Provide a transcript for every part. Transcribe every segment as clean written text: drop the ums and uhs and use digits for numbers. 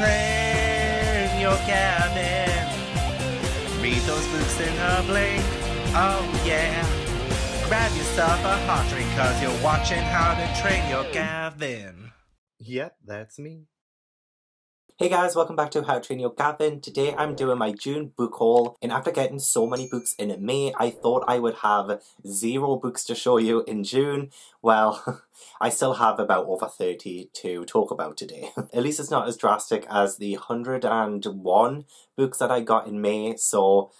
Claire in your cabin. Read those books in a blink. Oh yeah. Grab yourself a hot drink, cause you're watching How to Train Your Gavin. Yep, that's me. Hey guys, welcome back to How to Train Your Gavin. Today I'm doing my June book haul, and after getting so many books in May, I thought I would have 0 books to show you in June. Well, I still have about over 30 to talk about today. At least it's not as drastic as the 101 books that I got in May, so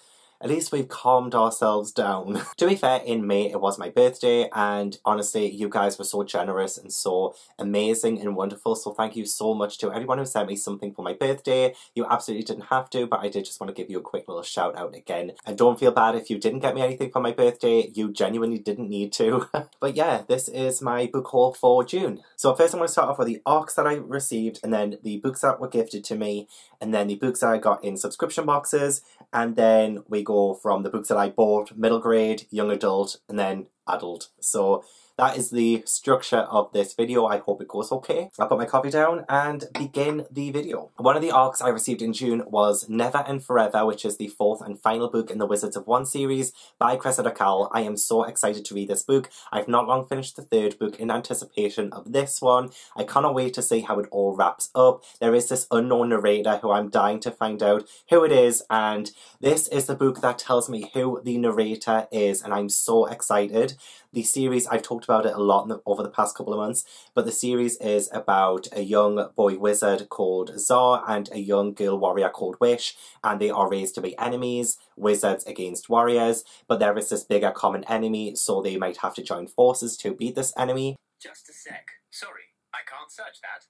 at least we've calmed ourselves down. To be fair, in May it was my birthday, and honestly you guys were so generous and so amazing and wonderful, so thank you so much to everyone who sent me something for my birthday. You absolutely didn't have to, but I did just want to give you a quick little shout out again. And don't feel bad if you didn't get me anything for my birthday, you genuinely didn't need to. But yeah, this is my book haul for June. So first I'm going to start off with the ARCs that I received, and then the books that were gifted to me, and then the books that I got in subscription boxes, and then we go from the books that I bought, middle grade, young adult, and then adult. So that is the structure of this video. I hope it goes okay. I'll put my coffee down and begin the video. One of the ARCs I received in June was Never and Forever, which is the 4th and final book in the Wizards of Once series by Cressida Cowell. I am so excited to read this book. I've not long finished the 3rd book in anticipation of this one. I cannot wait to see how it all wraps up. There is this unknown narrator who I'm dying to find out who it is, and this is the book that tells me who the narrator is, and I'm so excited. The series, I've talked about it a lot over the past couple of months, but the series is about a young boy wizard called Czar and a young girl warrior called Wish, and they are raised to be enemies, wizards against warriors, but there is this bigger common enemy, so they might have to join forces to beat this enemy. Just a sec. Sorry, I can't search that.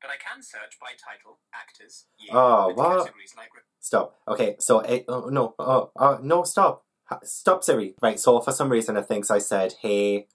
But I can search by title, actors, year, oh, what? Categories like... Stop. Okay, so... no, stop. Stop, Siri. Right, so for some reason it thinks I said, hey,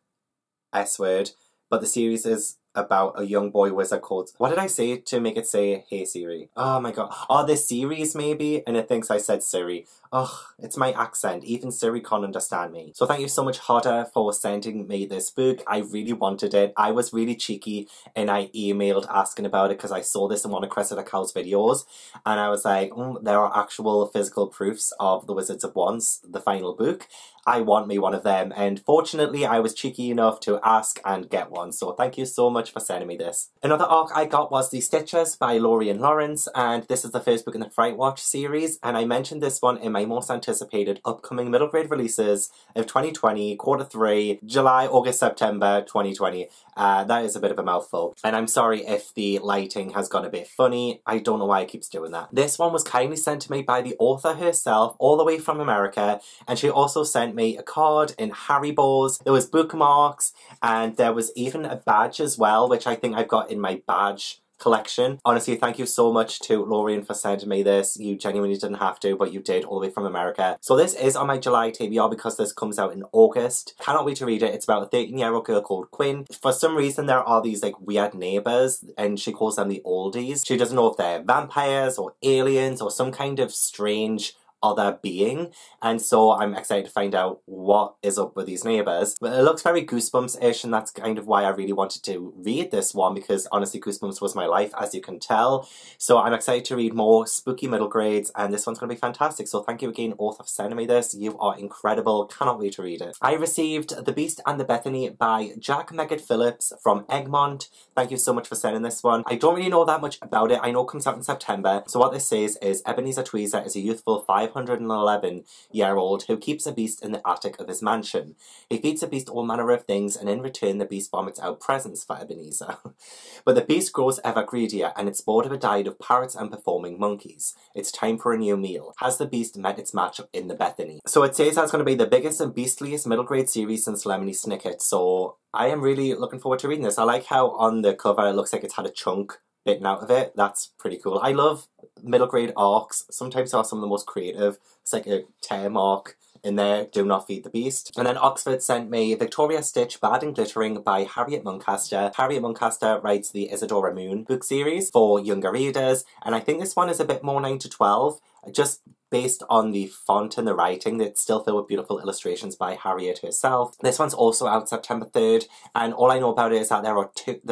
S-word, but the series is about a young boy wizard called... What did I say to make it say, hey, Siri? Oh my god. Oh, this series, maybe? And it thinks I said Siri. Ugh, it's my accent. Even Siri can't understand me. So thank you so much, Hotter, for sending me this book. I really wanted it. I was really cheeky and I emailed asking about it because I saw this in one of Cressida Cowell's videos. And I was like, there are actual physical proofs of The Wizards of Once, the final book. I want me one of them. And fortunately, I was cheeky enough to ask and get one. So thank you so much for sending me this. Another ARC I got was The Stitchers by Lorien Lawrence. And this is the 1st book in the Fright Watch series. And I mentioned this one in my most anticipated upcoming middle grade releases of 2020, Q3, July, August, September 2020. That is a bit of a mouthful. And I'm sorry if the lighting has gone a bit funny. I don't know why it keeps doing that. This one was kindly sent to me by the author herself, all the way from America. And she also sent me a card in Haribo's. There was bookmarks and there was even a badge as well, which I think I've got in my badge collection. Honestly, thank you so much to Lorien for sending me this. You genuinely didn't have to, but you did, all the way from America. So this is on my July TBR because this comes out in August. Cannot wait to read it. It's about a 13-year-old girl called Quinn. For some reason, there are these like weird neighbours and she calls them the oldies. She doesn't know if they're vampires or aliens or some kind of strange other being, and so I'm excited to find out what is up with these neighbours. But it looks very Goosebumps-ish, and that's kind of why I really wanted to read this one, because honestly Goosebumps was my life, as you can tell. So I'm excited to read more spooky middle grades, and this one's going to be fantastic. So thank you again, author, for sending me this. You are incredible. Cannot wait to read it. I received The Beast and the Bethany by Jack Megget Phillips from Egmont. Thank you so much for sending this one. I don't really know that much about it. I know it comes out in September. So what this says is Ebenezer Tweezer is a youthful 511-year-old who keeps a beast in the attic of his mansion. He feeds the beast all manner of things, and in return the beast vomits out presents for Ebenezer. But the beast grows ever greedier, and it's bored of a diet of parrots and performing monkeys. It's time for a new meal. Has the beast met its match in the Bethany? So it says that's going to be the biggest and beastliest middle grade series since Lemony Snicket, so I am really looking forward to reading this. I like how on the cover it looks like it's had a chunk bitten out of it. That's pretty cool. I love middle grade arcs. Sometimes they are some of the most creative. It's like a tear mark in there, do not feed the beast. And then Oxford sent me Victoria Stitch, Bad and Glittering by Harriet Muncaster. Harriet Muncaster writes the Isadora Moon book series for younger readers, and I think this one is a bit more 9 to 12, just based on the font and the writing, that's still filled with beautiful illustrations by Harriet herself. This one's also out September 3rd, and all I know about it is that there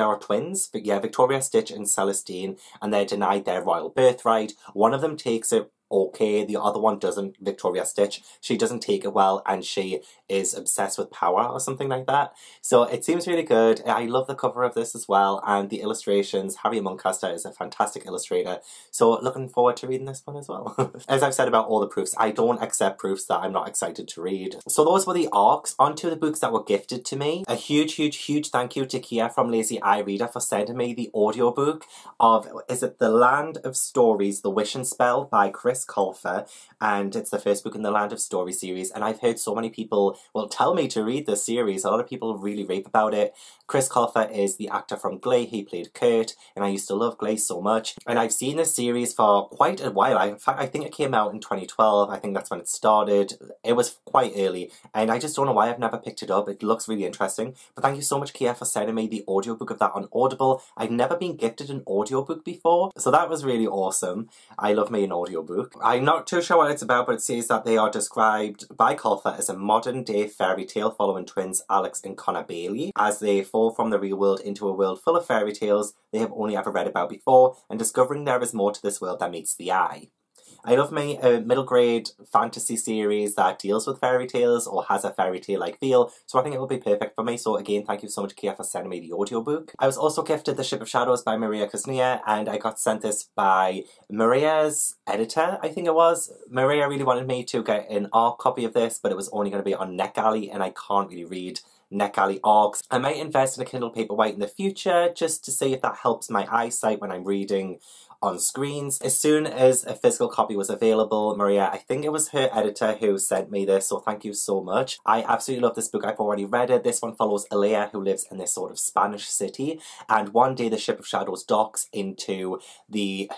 are twins, but yeah, Victoria Stitch and Celestine, and they're denied their royal birthright. One of them takes it okay, the other one doesn't. Victoria Stitch, she doesn't take it well, and she is obsessed with power or something like that. So it seems really good. I love the cover of this as well, and the illustrations. Harriet Muncaster is a fantastic illustrator, so looking forward to reading this one as well. As I've said about all the proofs, I don't accept proofs that I'm not excited to read. So those were the ARCs. Onto the books that were gifted to me. A huge thank you to Kia from Lazy Eye Reader for sending me the audiobook of, is it The Land of Stories, The Wish and Spell by Chris Colfer, and it's the first book in the Land of Stories series, and I've heard so many people, well, tell me to read this series. A lot of people really rave about it. Chris Colfer is the actor from Glee. He played Kurt, and I used to love Glee so much, and I've seen this series for quite a while. In fact, I think it came out in 2012. I think that's when it started. It was quite early, and I just don't know why I've never picked it up. It looks really interesting, but thank you so much, Kia, for sending me the audiobook of that on Audible. I've never been gifted an audiobook before, so that was really awesome. I love me an audiobook. I'm not too sure what it's about, but it says that they are described by Colfer as a modern day fairy tale following twins Alex and Connor Bailey as they fall from the real world into a world full of fairy tales they have only ever read about before, and discovering there is more to this world than meets the eye. I love my middle grade fantasy series that deals with fairy tales or has a fairy tale-like feel, so I think it will be perfect for me. So again, thank you so much, Kia, for sending me the audiobook. I was also gifted The Ship of Shadows by Maria Kuznia, and I got sent this by Maria's editor, I think it was. Maria really wanted me to get an ARC copy of this, but it was only going to be on NetGalley, and I can't really read NetGalley ARCs. I might invest in a Kindle Paperwhite in the future just to see if that helps my eyesight when I'm reading on screens. As soon as a physical copy was available, Maria, I think it was her editor, who sent me this, so thank you so much. I absolutely love this book. I've already read it. This one follows Alea, who lives in this sort of Spanish city, and one day the Ship of Shadows docks into the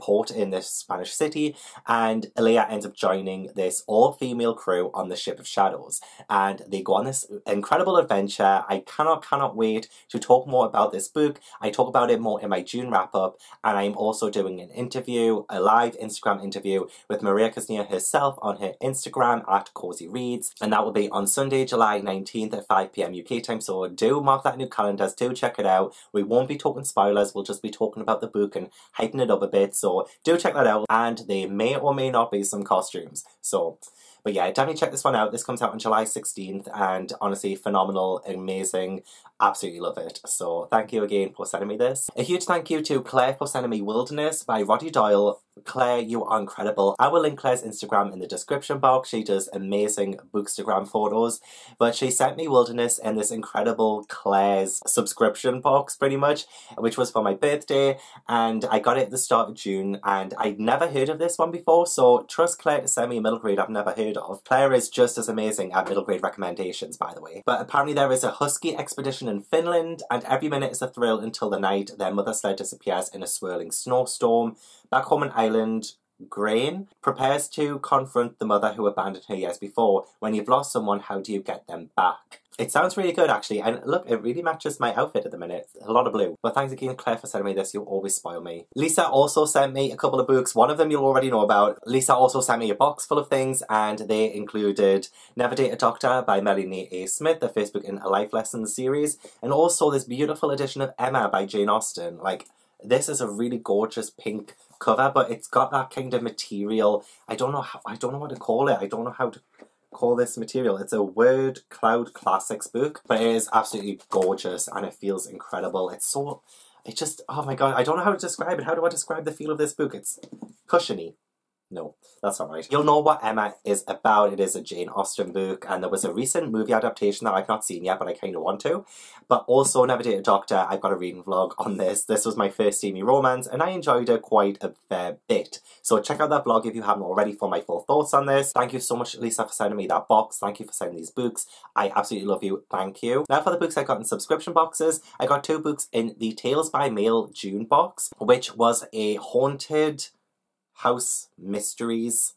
port in this Spanish city, and Alea ends up joining this all-female crew on the Ship of Shadows, and they go on this incredible adventure. I cannot wait to talk more about this book. I talk about it more in my June wrap-up, and I'm also doing an interview, a live Instagram interview with Maria Kuznia herself on her Instagram at Cozy Reads, and that will be on Sunday, July 19th at 5 p.m. UK time, so do mark that in your calendars, do check it out. We won't be talking spoilers, we'll just be talking about the book and hyping it up a bit, so do check that out, and there may or may not be some costumes, so... But yeah, definitely check this one out. This comes out on July 16th, and honestly, phenomenal, amazing, absolutely love it. So thank you again for sending me this. A huge thank you to Claire for sending me Wilderness by Roddy Doyle. Claire, you are incredible. I will link Claire's Instagram in the description box. She does amazing bookstagram photos, but she sent me Wilderness in this incredible Claire's subscription box, pretty much, which was for my birthday, and I got it at the start of June, and I'd never heard of this one before, so trust Claire to send me a middle grade I've never heard of. Claire is just as amazing at middle grade recommendations, by the way. But apparently there is a husky expedition in Finland, and every minute is a thrill until the night their mother sled disappears in a swirling snowstorm. Back home in Ireland, Grain prepares to confront the mother who abandoned her years before. When you've lost someone, how do you get them back? It sounds really good, actually, and look, it really matches my outfit at the minute. A lot of blue. But thanks again, Claire, for sending me this. You always spoil me. Lisa also sent me a couple of books. One of them you'll already know about. Lisa also sent me a box full of things, and they included Never Date a Doctor by Melanie A. Smith, the first book in a Life Lessons series, and also this beautiful edition of Emma by Jane Austen. Like, this is a really gorgeous pink cover, but it's got that kind of material. I don't know what to call it. I don't know how to call this material. It's a word cloud classics book, but it is absolutely gorgeous and it feels incredible. It's so, it just, oh my god, I don't know how to describe it. How do I describe the feel of this book? It's cushiony. No, that's not right. You'll know what Emma is about. It is a Jane Austen book, and there was a recent movie adaptation that I've not seen yet, but I kind of want to. But also Never Date a Doctor, I've got a reading vlog on this. This was my first steamy romance, and I enjoyed it quite a fair bit. So check out that blog if you haven't already for my full thoughts on this. Thank you so much, Lisa, for sending me that box. Thank you for sending these books. I absolutely love you. Thank you. Now for the books I got in subscription boxes. I got two books in the Tales by Mail June box, which was a haunted house mysteries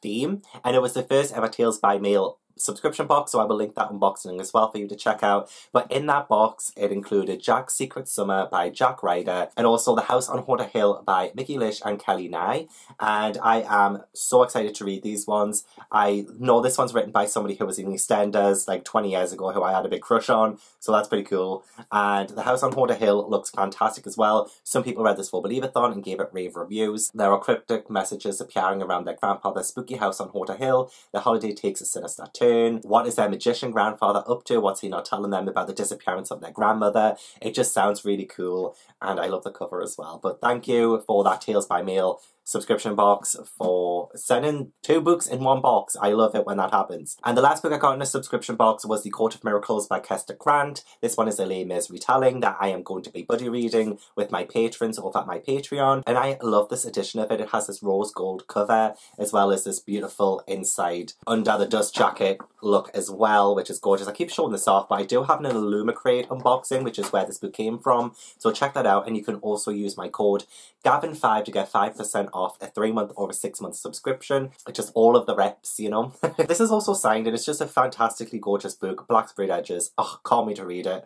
theme, and it was the first ever Tales by Mail subscription box, so I will link that unboxing as well for you to check out. But in that box, it included Jack's Secret Summer by Jack Ryder, and also The House on Horta Hill by Mickey Lish and Kelly Nye. And I am so excited to read these ones. I know this one's written by somebody who was in EastEnders like 20 years ago who I had a big crush on, so that's pretty cool. And The House on Horta Hill looks fantastic as well. Some people read this for Believeathon and gave it rave reviews. There are cryptic messages appearing around their grandfather's spooky house on Horta Hill. The holiday takes a sinister turn. What is their magician grandfather up to? What's he not telling them about the disappearance of their grandmother? It just sounds really cool, and I love the cover as well. But thank you for that Tales by Mail subscription box for sending 2 books in one box. I love it when that happens. And the last book I got in a subscription box was The Court of Miracles by Kester Grant. This one is a Les Mis retelling that I am going to be buddy reading with my patrons over at my Patreon, and I love this edition of it. It has this rose gold cover as well as this beautiful inside under the dust jacket look as well, which is gorgeous. I keep showing this off, but I do have an Illumicrate unboxing, which is where this book came from, so check that out. And you can also use my code Gavin5 to get 5% off a 3-month or a 6-month subscription. It's just all of the reps, you know. This is also signed, and it's just a fantastically gorgeous book. Blackberry edges. Oh, call me to read it.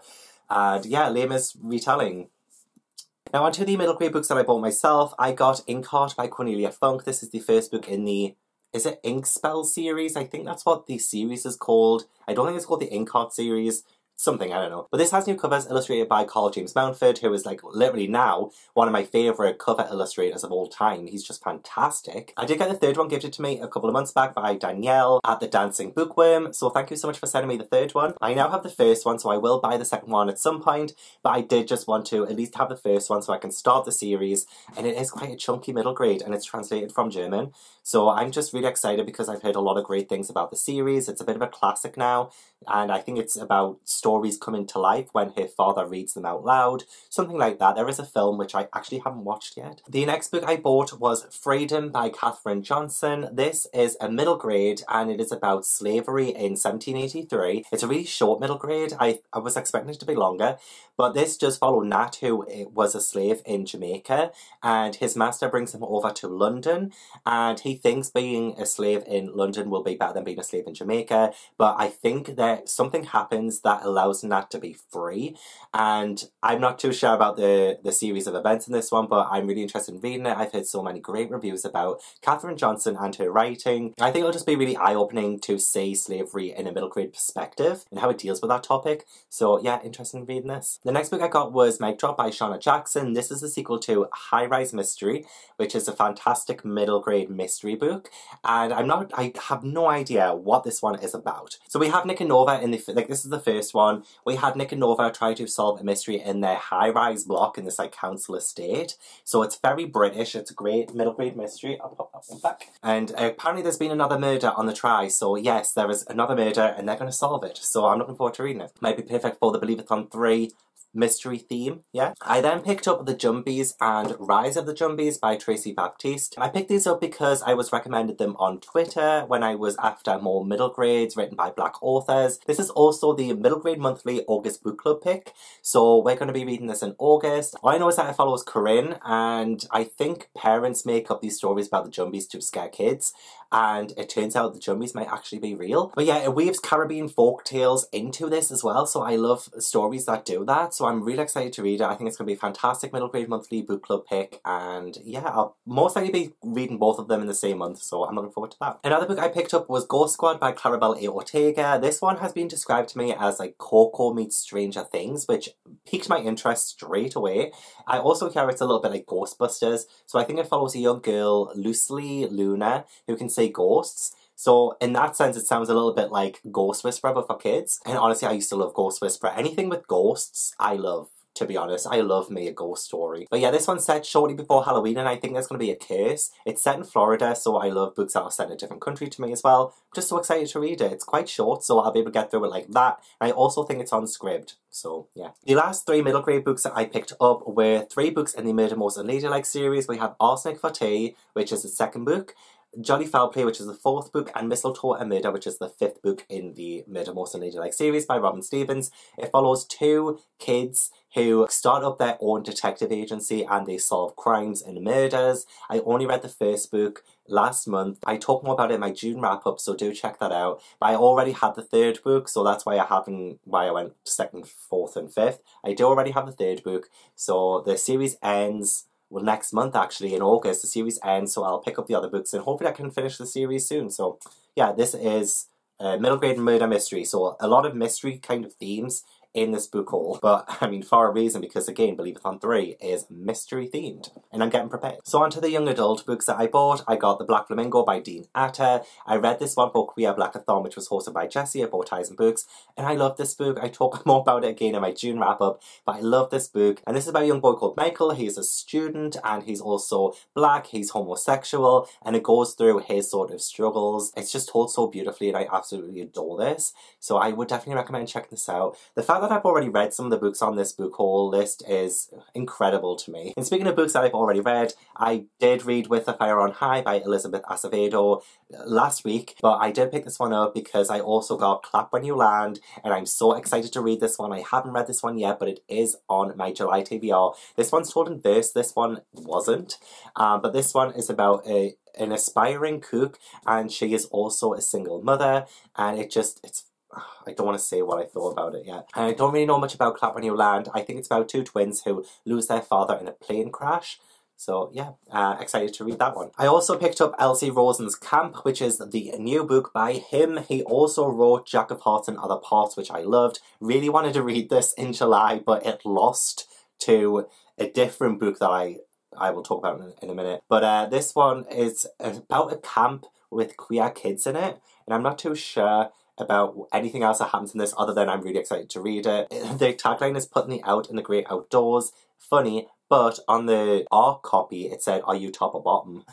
And yeah, Les Mis retelling. Now onto the middle grade books that I bought myself. I got Inkheart by Cornelia Funke. This is the first book in the, is it Inkspell series? I think that's what the series is called. I don't think it's called the Inkheart series. Something, I don't know. But this has new covers illustrated by Carl James Mountford, who is like literally now one of my favourite cover illustrators of all time. He's just fantastic. I did get the third one gifted to me a couple of months back by Danielle at the Dancing Bookworm, so thank you so much for sending me the third one. I now have the first one, so I will buy the second one at some point, but I did just want to at least have the first one so I can start the series. And it is quite a chunky middle grade, and it's translated from German, so I'm just really excited because I've heard a lot of great things about the series. It's a bit of a classic now, and I think it's about stories coming to life when her father reads them out loud, something like that. There is a film which I actually haven't watched yet. The next book I bought was Freedom by Catherine Johnson. This is a middle grade, and it is about slavery in 1783. It's a really short middle grade. I was expecting it to be longer, but this does follow Nat, who was a slave in Jamaica, and his master brings him over to London, and he thinks being a slave in London will be better than being a slave in Jamaica, but I think that something happens that allows Nat to be free. And I'm not too sure about the series of events in this one, but I'm really interested in reading it. I've heard so many great reviews about Catherine Johnson and her writing. I think it'll just be really eye-opening to see slavery in a middle grade perspective and how it deals with that topic. So yeah, interested in reading this. The next book I got was Mic Drop by Shauna Jackson. This is the sequel to High Rise Mystery, which is a fantastic middle grade mystery book, and I have no idea what this one is about. So we have Nick and Nova in the, like, this is the first one. We had Nick and Nova try to solve a mystery in their high-rise block in this like council estate. So it's very British. It's a great middle-grade mystery. I'll pop that one back. And apparently there's been another murder on the try. So yes, there is another murder, and they're going to solve it. So I'm looking forward to reading it. Might be perfect for the Believeathon 3 mystery theme, yeah. I then picked up The Jumbies and Rise of the Jumbies by Tracy Baptiste. I picked these up because I was recommended them on Twitter when I was after more middle grades written by Black authors. This is also the Middle Grade Monthly August Book Club pick, so we're going to be reading this in August. All I know is that it follows Corinne, and I think parents make up these stories about the Jumbies to scare kids, and it turns out the Jumbies might actually be real. But yeah, it weaves Caribbean folk tales into this as well, so I love stories that do that. So I'm really excited to read it. I think it's going to be a fantastic middle grade monthly book club pick, and yeah, I'll most likely be reading both of them in the same month, so I'm looking forward to that. Another book I picked up was Ghost Squad by Clarabelle A. Ortega. This one has been described to me as like Coco meets Stranger Things, which piqued my interest straight away. I also hear it's a little bit like Ghostbusters, so I think it follows a young girl, Lucely Luna, who can see ghosts. So in that sense, it sounds a little bit like Ghost Whisperer, but for kids. And honestly, I used to love Ghost Whisperer. Anything with ghosts, I love. To be honest, I love me a ghost story. But yeah, this one's set shortly before Halloween, and I think there's going to be a curse. It's set in Florida, so I love books that are set in a different country to me as well. I'm just so excited to read it. It's quite short, so I'll be able to get through it like that. And I also think it's on Scribd, so yeah. The last 3 middle grade books that I picked up were 3 books in the Murder, Most Unladylike series. We have Arsenic for Tea, which is the second book. Jolly Foul Play, which is the fourth book, and Mistletoe and Murder, which is the fifth book in the Murder Most Unladylike series by Robin Stevens. It follows two kids who start up their own detective agency and they solve crimes and murders. I only read the first book last month. I talk more about it in my June wrap-up, so do check that out. But I already had the third book, so that's why I haven't, why I went second, fourth and fifth. I do already have the third book, so the series ends, well, next month actually, in August, the series ends, so I'll pick up the other books and hopefully I can finish the series soon. So yeah, this is middle grade murder mystery, so a lot of mystery kind of themes in this book haul, but I mean for a reason, because again Believeathon 3 is mystery themed and I'm getting prepared. So on to the young adult books that I bought. I got The Black Flamingo by Dean Atter. I read this one for Queer Blackathon, which was hosted by Jessie at Bowties and Books, and I love this book. I talk more about it again in my June wrap up, but I love this book. And this is about a young boy called Michael. He's a student and he's also black, he's homosexual, and it goes through his sort of struggles. It's just told so beautifully and I absolutely adore this, so I would definitely recommend checking this out. The fact that I've already read some of the books on this book haul list is incredible to me. And speaking of books that I've already read, I did read With the Fire on High by Elizabeth Acevedo last week, but I did pick this one up because I also got Clap When You Land, and I'm so excited to read this one. I haven't read this one yet, but it is on my July TBR. This one's told in verse, this one wasn't, but this one is about an aspiring cook, and she is also a single mother, and it's I don't want to say what I thought about it yet. And I don't really know much about Clap When You Land. I think it's about two twins who lose their father in a plane crash. So yeah, excited to read that one. I also picked up Elsie Rosen's Camp, which is the new book by him. He also wrote Jack of Hearts and Other Parts, which I loved. Really wanted to read this in July, but it lost to a different book that I will talk about in a minute. But this one is about a camp with queer kids in it, and I'm not too sure about anything else that happens in this other than I'm really excited to read it. The tagline is "Putting It Out in the Great Outdoors." Funny, but on the art copy it said, "Are you top or bottom?"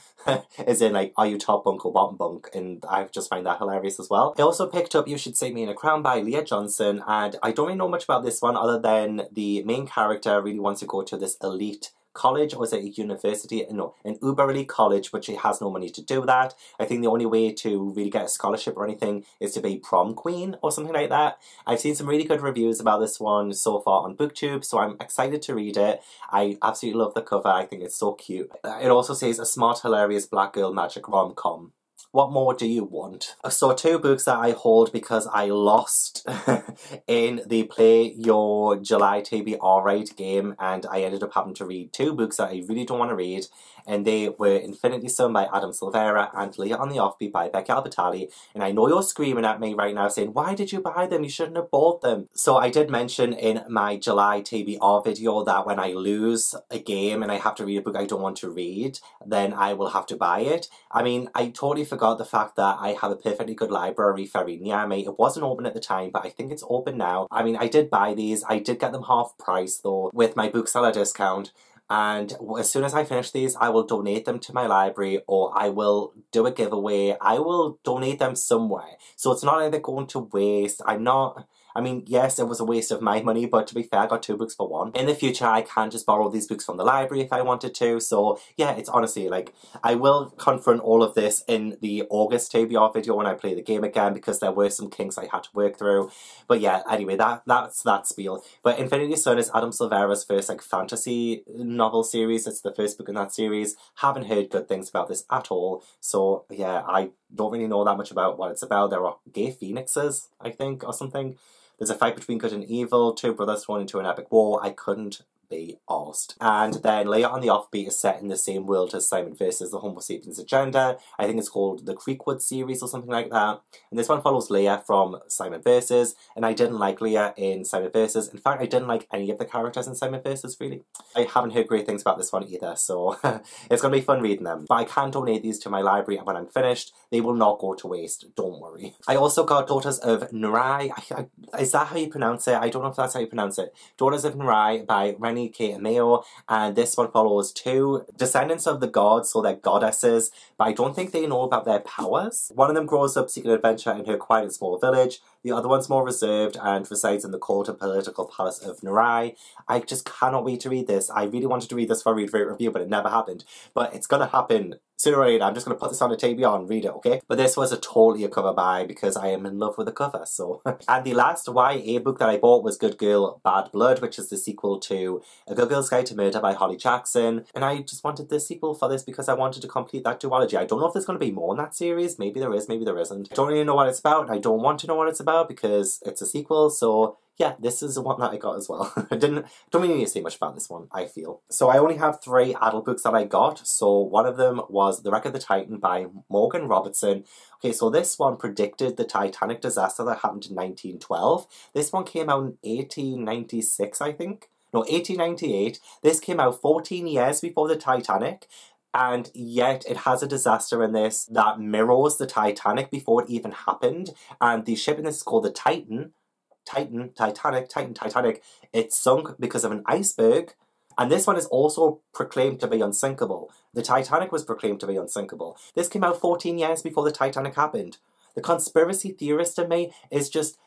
As in like, are you top bunk or bottom bunk? And I just find that hilarious as well. I also picked up You Should See Me in a Crown by Leah Johnson, and I don't really know much about this one other than the main character really wants to go to this elite college, or is it a university? No, an uber elite college, but she has no money to do that. I think the only way to really get a scholarship or anything is to be prom queen or something like that. I've seen some really good reviews about this one so far on BookTube, so I'm excited to read it. I absolutely love the cover. I think it's so cute. It also says a smart, hilarious black girl magic rom-com. What more do you want? So two books that I hold because I lost in the Play Your July TBR Right game, and I ended up having to read two books that I really don't want to read, and they were Infinity Sun by Adam Silvera and Leah on the Offbeat by Becky Albertalli. And I know you're screaming at me right now saying, why did you buy them? You shouldn't have bought them. So I did mention in my July TBR video that when I lose a game and I have to read a book I don't want to read, then I will have to buy it. I mean, I totally forgot the fact that I have a perfectly good library very near me. It wasn't open at the time, but I think it's open now. I mean, I did buy these. I did get them half price though with my bookseller discount, and as soon as I finish these I will donate them to my library, or I will do a giveaway. I will donate them somewhere, so it's not like they're going to waste. I mean, yes, it was a waste of my money, but to be fair, I got two books for one. In the future, I can just borrow these books from the library if I wanted to. So yeah, it's honestly like, I will confront all of this in the August TBR video when I play the game again, because there were some kinks I had to work through. But yeah, anyway, that's that spiel. But Infinity Sun is Adam Silvera's first like fantasy novel series. It's the first book in that series. Haven't heard good things about this at all. So yeah, I don't really know that much about what it's about. There are gay phoenixes, I think, or something. There's a fight between good and evil, two brothers thrown into an epic war. I couldn't be arsed. And then Later on the Offbeat is set in the same world as Simon Versus the Homo Sapiens Agenda. I think it's called the Creekwood series or something like that. And this one follows Leia from Simon Versus, and I didn't like Leia in Simon Versus. In fact, I didn't like any of the characters in Simon Versus, really. I haven't heard great things about this one either, so it's going to be fun reading them. But I can donate these to my library, and when I'm finished, they will not go to waste, don't worry. I also got Daughters of Narai. Is that how you pronounce it? I don't know if that's how you pronounce it. Daughters of Narai by Renée K. Ameo, and this one follows two descendants of the gods, so they're goddesses, but I don't think they know about their powers. One of them grows up seeking adventure in her quiet and small village. The other one's more reserved and resides in the court and political palace of Narai. I just cannot wait to read this. I really wanted to read this for a Read Rate Review, but it never happened. But it's gonna happen sooner or later. I'm just gonna put this on the table and read it, okay? But this was a totally a cover buy because I am in love with the cover, so. And the last YA book that I bought was Good Girl, Bad Blood, which is the sequel to A Good Girl's Guide to Murder by Holly Jackson. And I just wanted this sequel for this because I wanted to complete that duology. I don't know if there's gonna be more in that series. Maybe there is, maybe there isn't. I don't really know what it's about. I don't want to know what it's about because it's a sequel, so yeah, this is the one that I got as well. I don't really need to say much about this one, I feel. So I only have 3 adult books that I got. So one of them was The Wreck of the Titan by Morgan Robertson. Okay, so this one predicted the Titanic disaster that happened in 1912. This one came out in 1896, I think. No, 1898. This came out 14 years before the Titanic. And yet it has a disaster in this that mirrors the Titanic before it even happened. And the ship in this is called the Titan. It sunk because of an iceberg, and this one is also proclaimed to be unsinkable. The Titanic was proclaimed to be unsinkable. This came out 14 years before the Titanic happened. The conspiracy theorist in me is just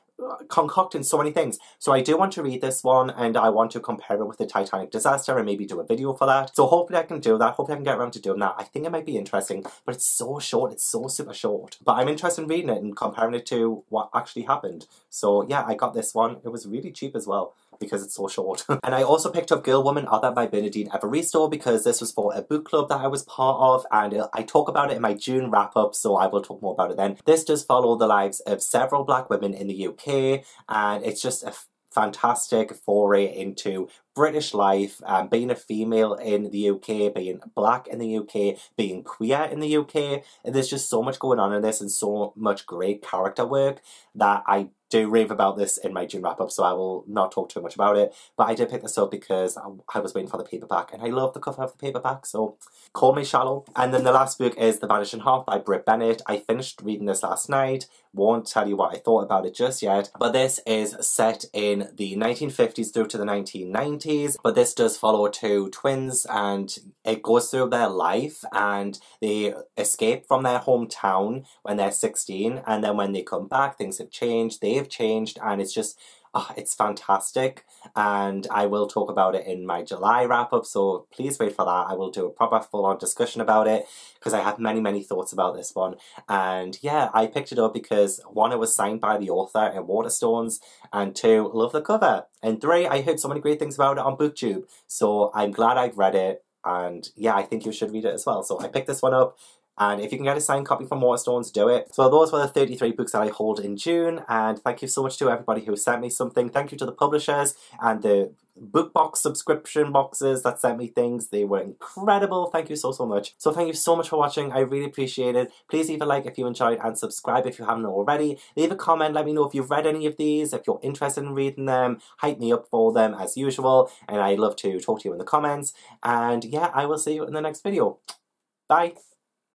concocting so many things. So I do want to read this one, and I want to compare it with the Titanic disaster and maybe do a video for that. So hopefully I can do that. Hopefully I can get around to doing that. I think it might be interesting, but it's so short. It's so super short. But I'm interested in reading it and comparing it to what actually happened. So yeah, I got this one. It was really cheap as well, because it's so short. And I also picked up Girl, Woman, Other by Bernadine Evaristo because this was for a book club that I was part of, and I talk about it in my June wrap-up, so I will talk more about it then. This does follow the lives of several black women in the UK, and it's just a fantastic foray into British life, being a female in the UK, being black in the UK, being queer in the UK. And there's just so much going on in this and so much great character work that I do rave about this in my June wrap-up, so I will not talk too much about it. But I did pick this up because I was waiting for the paperback, and I love the cover of the paperback, so call me shallow. And then the last book is The Vanishing Hearth by Britt Bennett. I finished reading this last night. Won't tell you what I thought about it just yet, but this is set in the 1950s through to the 1990s, but this does follow 2 twins, and it goes through their life, and they escape from their hometown when they're 16, and then when they come back, things have changed, they've changed, and it's just, oh, it's fantastic. And I will talk about it in my July wrap-up, so please wait for that. I will do a proper full-on discussion about it because I have many, many thoughts about this one. And yeah, I picked it up because 1, it was signed by the author in Waterstones, and 2, love the cover, and 3, I heard so many great things about it on BookTube, so I'm glad I've read it. And yeah, I think you should read it as well. So I picked this one up, and if you can get a signed copy from Waterstones, do it. So those were the 33 books that I hold in June, and thank you so much to everybody who sent me something. Thank you to the publishers and the book box subscription boxes that sent me things. They were incredible. Thank you so, so much. So thank you so much for watching. I really appreciate it. Please leave a like if you enjoyed, and subscribe if you haven't already. Leave a comment. Let me know if you've read any of these, if you're interested in reading them. Hype me up for them as usual, and I love to talk to you in the comments. And yeah, I will see you in the next video. Bye.